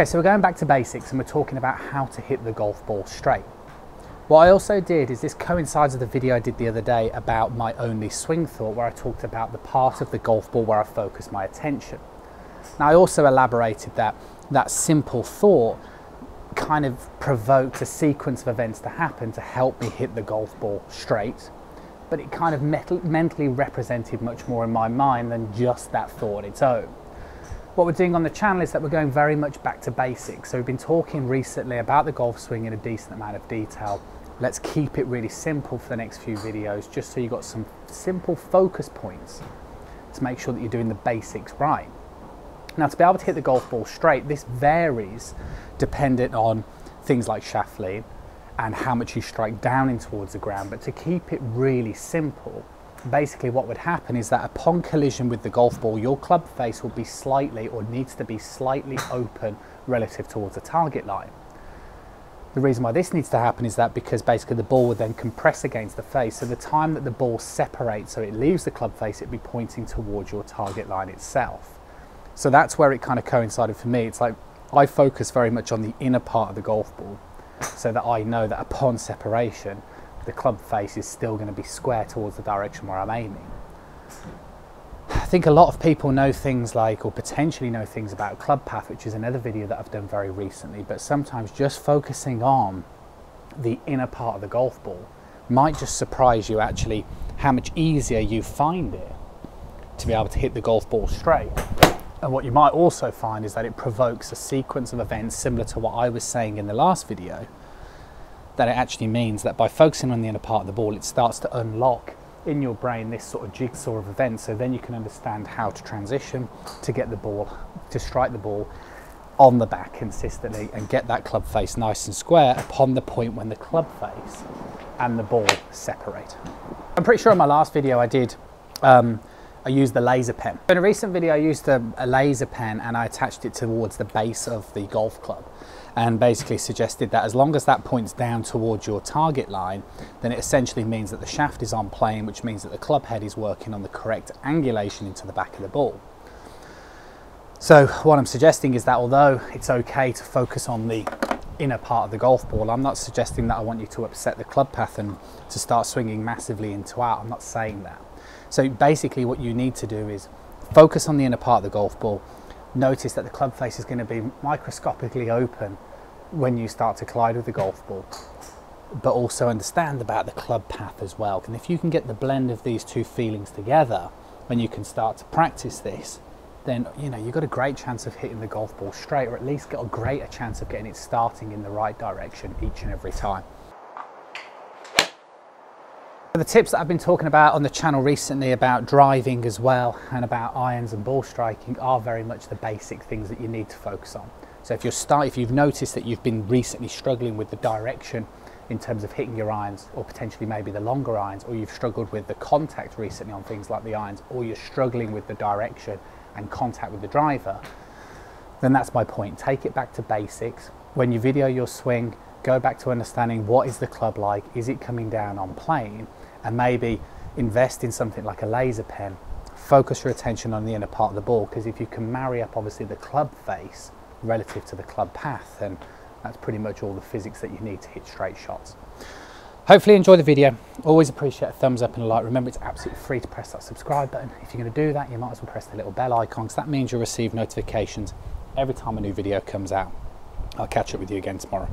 Okay, so we're going back to basics and we're talking about how to hit the golf ball straight. What I also did is this coincides with the video I did the other day about my only swing thought, where I talked about the part of the golf ball where I focus my attention. Now I also elaborated that that simple thought kind of provoked a sequence of events to happen to help me hit the golf ball straight, but it kind of mentally represented much more in my mind than just that thought on its own. What we're doing on the channel is that we're going very much back to basics. So we've been talking recently about the golf swing in a decent amount of detail. Let's keep it really simple for the next few videos, just so you've got some simple focus points to make sure that you're doing the basics right. Now, to be able to hit the golf ball straight, this varies dependent on things like shaft lead and how much you strike down in towards the ground. But to keep it really simple, basically what would happen is that upon collision with the golf ball, your club face will be slightly, or needs to be slightly, open relative towards the target line. The reason why this needs to happen is that because basically the ball would then compress against the face, so the time that the ball separates, so it leaves the club face, it'd be pointing towards your target line itself. So that's where it kind of coincided for me. It's like I focus very much on the inner part of the golf ball, so that I know that upon separation the club face is still going to be square towards the direction where I'm aiming. I think a lot of people know things like, or potentially know things about club path, which is another video that I've done very recently, but sometimes just focusing on the inner part of the golf ball might just surprise you actually how much easier you find it to be able to hit the golf ball straight. And what you might also find is that it provokes a sequence of events similar to what I was saying in the last video, that it actually means that by focusing on the inner part of the ball, it starts to unlock in your brain this sort of jigsaw of events, so then you can understand how to transition to get the ball, to strike the ball on the back consistently and get that club face nice and square upon the point when the club face and the ball separate. I'm pretty sure in my last video I did, I used the laser pen. In a recent video I used a laser pen and I attached it towards the base of the golf club, and basically suggested that as long as that points down towards your target line, then it essentially means that the shaft is on plane, which means that the club head is working on the correct angulation into the back of the ball. So what I'm suggesting is that although it's okay to focus on the inner part of the golf ball, I'm not suggesting that I want you to upset the club path and to start swinging massively into out. I'm not saying that. So basically what you need to do is focus on the inner part of the golf ball. Notice that the club face is going to be microscopically open when you start to collide with the golf ball, but also understand about the club path as well. And if you can get the blend of these two feelings together, when you can start to practice this, then you know you've got a great chance of hitting the golf ball straight, or at least got a greater chance of getting it starting in the right direction each and every time. The tips that I've been talking about on the channel recently about driving as well and about irons and ball striking are very much the basic things that you need to focus on. So if you've noticed that you've been recently struggling with the direction in terms of hitting your irons, or potentially maybe the longer irons, or you've struggled with the contact recently on things like the irons, or you're struggling with the direction and contact with the driver, then that's my point. Take it back to basics. When you video your swing, go back to understanding what is the club like, is it coming down on plane, and maybe invest in something like a laser pen. Focus your attention on the inner part of the ball, because if you can marry up obviously the club face relative to the club path, then that's pretty much all the physics that you need to hit straight shots. Hopefully you enjoyed the video. Always appreciate a thumbs up and a like. Remember, it's absolutely free to press that subscribe button. If you're going to do that, you might as well press the little bell icon, because that means you'll receive notifications every time a new video comes out. I'll catch up with you again tomorrow.